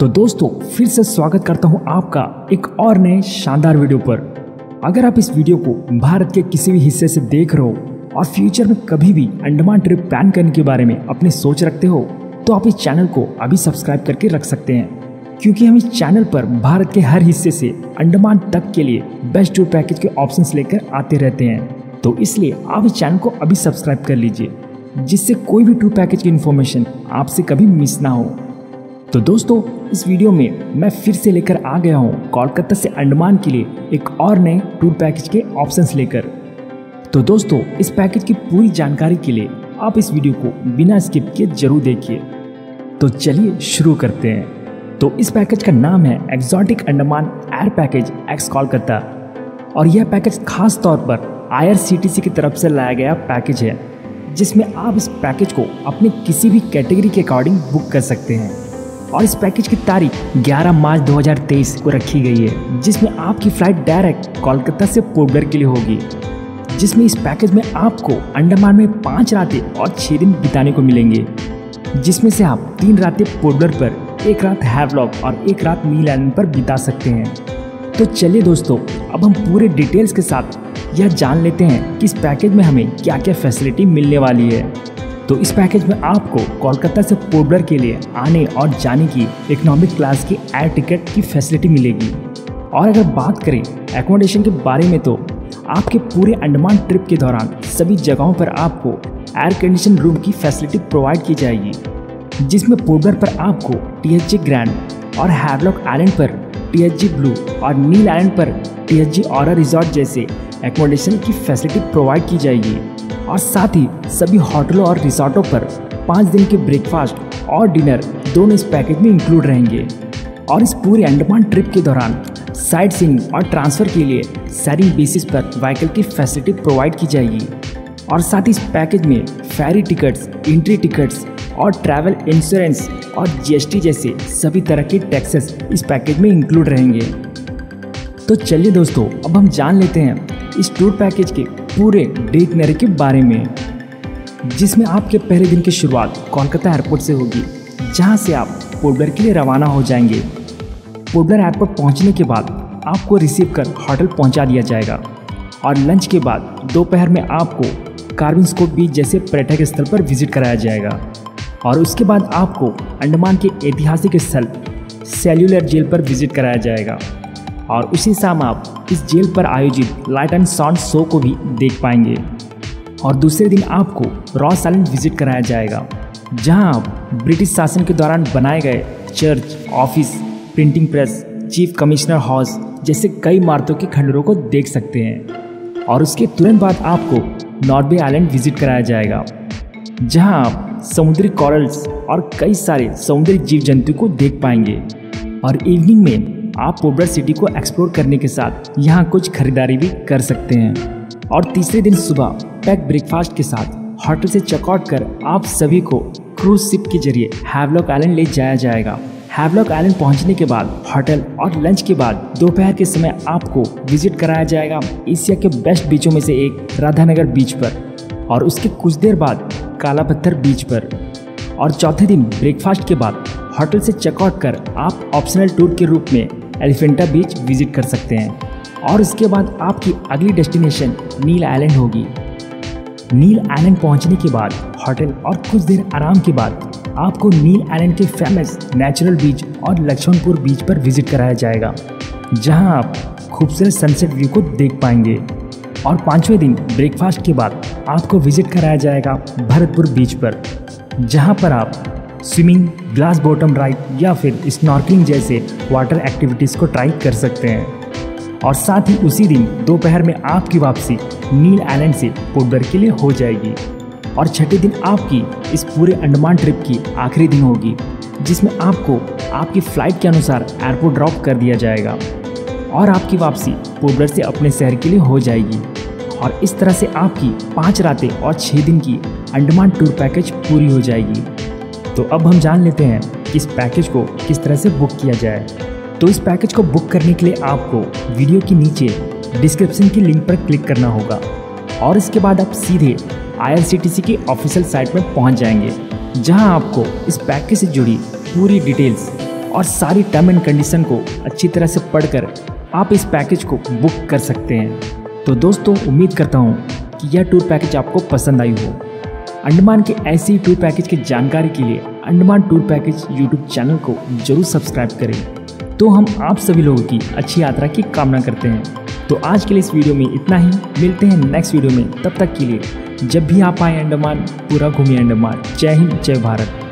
तो दोस्तों फिर से स्वागत करता हूं आपका एक और नए शानदार वीडियो पर। अगर आप इस वीडियो को भारत के किसी भी हिस्से से देख रहे हो और फ्यूचर में कभी भी अंडमान ट्रिप प्लान करने के बारे में अपनी सोच रखते हो तो आप इस चैनल को अभी सब्सक्राइब करके रख सकते हैं, क्योंकि हम इस चैनल पर भारत के हर हिस्से से अंडमान तक के लिए बेस्ट टूर पैकेज के ऑप्शंस लेकर आते रहते हैं। तो इसलिए आप इस चैनल को अभी सब्सक्राइब कर लीजिए, जिससे कोई भी टूर पैकेज की इन्फॉर्मेशन आपसे कभी मिस ना हो। तो दोस्तों इस वीडियो में मैं फिर से लेकर आ गया हूँ कोलकाता से अंडमान के लिए एक और नए टूर पैकेज के ऑप्शंस लेकर। तो दोस्तों इस पैकेज की पूरी जानकारी के लिए आप इस वीडियो को बिना स्किप किए जरूर देखिए। तो चलिए शुरू करते हैं। तो इस पैकेज का नाम है exotic Andaman air package ex Kolkata, और यह पैकेज खास तौर पर IRCTC की तरफ से लाया गया पैकेज है, जिसमें आप इस पैकेज को अपने किसी भी कैटेगरी के अकॉर्डिंग बुक कर सकते हैं। और इस पैकेज की तारीख 11 मार्च 2023 को रखी गई है, जिसमें आपकी फ्लाइट डायरेक्ट कोलकाता से पोर्ट ब्लेयर के लिए होगी, जिसमें इस पैकेज में आपको अंडमान में 5 रातें और 6 दिन बिताने को मिलेंगे, जिसमें से आप 3 रातें पोर्ट ब्लेयर पर, 1 रात हैवलॉक और 1 रात नील आइलैंड पर बिता सकते हैं। तो चलिए दोस्तों अब हम पूरे डिटेल्स के साथ यह जान लेते हैं कि इस पैकेज में हमें क्या क्या फैसिलिटी मिलने वाली है। तो इस पैकेज में आपको कोलकाता से पोर्ट ब्लेयर के लिए आने और जाने की इकोनॉमिक क्लास की एयर टिकट की फैसिलिटी मिलेगी। और अगर बात करें एकोमोडेशन के बारे में, तो आपके पूरे अंडमान ट्रिप के दौरान सभी जगहों पर आपको एयर कंडीशन रूम की फैसिलिटी प्रोवाइड की जाएगी, जिसमें पोर्ट ब्लेयर पर आपको THG ग्रैंड और हैवलॉक आइलैंड पर THG ब्लू और नील आइलैंड पर THG ऑरा रिजॉर्ट जैसे एकोमोडेशन की फैसिलिटी प्रोवाइड की जाएगी। और साथ ही सभी होटलों और रिसोर्टों पर 5 दिन के ब्रेकफास्ट और डिनर दोनों इस पैकेज में इंक्लूड रहेंगे। और इस पूरे अंडमान ट्रिप के दौरान साइट सीइंग और ट्रांसफ़र के लिए शेयरिंग बेसिस पर व्हीकल की फैसिलिटी प्रोवाइड की जाएगी। और साथ ही इस पैकेज में फेरी टिकट्स, एंट्री टिकट्स और ट्रैवल इंश्योरेंस और GST जैसे सभी तरह के टैक्सेस इस पैकेज में इंक्लूड रहेंगे। तो चलिए दोस्तों अब हम जान लेते हैं इस टूर पैकेज के पूरे डिटेल के बारे में, जिसमें आपके पहले दिन की शुरुआत कोलकाता एयरपोर्ट से होगी, जहां से आप पोर्ट ब्लेयर के लिए रवाना हो जाएंगे। पोर्ट ब्लेयर एयरपोर्ट पहुंचने के बाद आपको रिसीव कर होटल पहुंचा दिया जाएगा, और लंच के बाद दोपहर में आपको कार्विंग्सको बीच जैसे पर्यटक स्थल पर विजिट कराया जाएगा। और उसके बाद आपको अंडमान के ऐतिहासिक स्थल सेल्यूलर जेल पर विजिट कराया जाएगा, और उसी शाम आप इस जेल पर आयोजित लाइट एंड साउंड शो को भी देख पाएंगे। और दूसरे दिन आपको रॉस आइलैंड विजिट कराया जाएगा, जहां आप ब्रिटिश शासन के दौरान बनाए गए church, office, printing press, chief commissioner house जैसे कई इमारतों के खंडरों को देख सकते हैं। और उसके तुरंत बाद आपको नॉर्थ बे आइलैंड विजिट कराया जाएगा, जहाँ आप समुद्री कॉरल्स और कई सारे समुद्री जीव जंतु को देख पाएंगे। और इवनिंग में आप पोर्ट ब्लेयर सिटी को एक्सप्लोर करने के साथ यहाँ कुछ खरीदारी भी कर सकते हैं। और तीसरे दिन सुबह पैक ब्रेकफास्ट के साथ होटल से चेकआउट कर आप सभी को क्रूज शिप के जरिए हैवलॉक आइलैंड ले जाया जाएगा। हैवलॉक आइलैंड पहुँचने के बाद होटल और लंच के बाद दोपहर के समय आपको विजिट कराया जाएगा एशिया के बेस्ट बीचों में से एक राधानगर बीच पर, और उसके कुछ देर बाद काला पत्थर बीच पर। और चौथे दिन ब्रेकफास्ट के बाद होटल से चेकआउट कर आप ऑप्शनल टूर के रूप में एलिफेंटा बीच विजिट कर सकते हैं। और इसके बाद आपकी अगली डेस्टिनेशन नील आइलैंड होगी। नील आइलैंड पहुंचने के बाद होटल और कुछ देर आराम के बाद आपको नील आइलैंड के फेमस नेचुरल बीच और लक्ष्मणपुर बीच पर विजिट कराया जाएगा, जहां आप खूबसूरत सनसेट व्यू को देख पाएंगे। और 5वें दिन ब्रेकफास्ट के बाद आपको विजिट कराया जाएगा भरतपुर बीच पर, जहाँ पर आप स्विमिंग, ग्लास बॉटम राइड या फिर स्नॉर्कलिंग जैसे वाटर एक्टिविटीज़ को ट्राई कर सकते हैं। और साथ ही उसी दिन दोपहर में आपकी वापसी नील आइलैंड से पोर्ट ब्लेयर के लिए हो जाएगी। और 6ठे दिन आपकी इस पूरे अंडमान ट्रिप की आखिरी दिन होगी, जिसमें आपको आपकी फ़्लाइट के अनुसार एयरपोर्ट ड्रॉप कर दिया जाएगा और आपकी वापसी पोर्ट ब्लेयर से अपने शहर के लिए हो जाएगी। और इस तरह से आपकी 5 रातें और 6 दिन की अंडमान टूर पैकेज पूरी हो जाएगी। तो अब हम जान लेते हैं कि इस पैकेज को किस तरह से बुक किया जाए। तो इस पैकेज को बुक करने के लिए आपको वीडियो के नीचे डिस्क्रिप्शन की लिंक पर क्लिक करना होगा, और इसके बाद आप सीधे IRCTC की ऑफिशियल साइट पर पहुंच जाएंगे, जहां आपको इस पैकेज से जुड़ी पूरी डिटेल्स और सारी टर्म एंड कंडीशन को अच्छी तरह से पढ़कर आप इस पैकेज को बुक कर सकते हैं। तो दोस्तों, उम्मीद करता हूँ कि यह टूर पैकेज आपको पसंद आई हो। अंडमान के ऐसे टूर पैकेज की जानकारी के लिए Andaman tour package YouTube channel को जरूर सब्सक्राइब करें। तो हम आप सभी लोगों की अच्छी यात्रा की कामना करते हैं। तो आज के लिए इस वीडियो में इतना ही, मिलते हैं नेक्स्ट वीडियो में। तब तक के लिए जब भी आप आएँ अंडमान, पूरा घूमिए अंडमान। जय हिंद, जय भारत।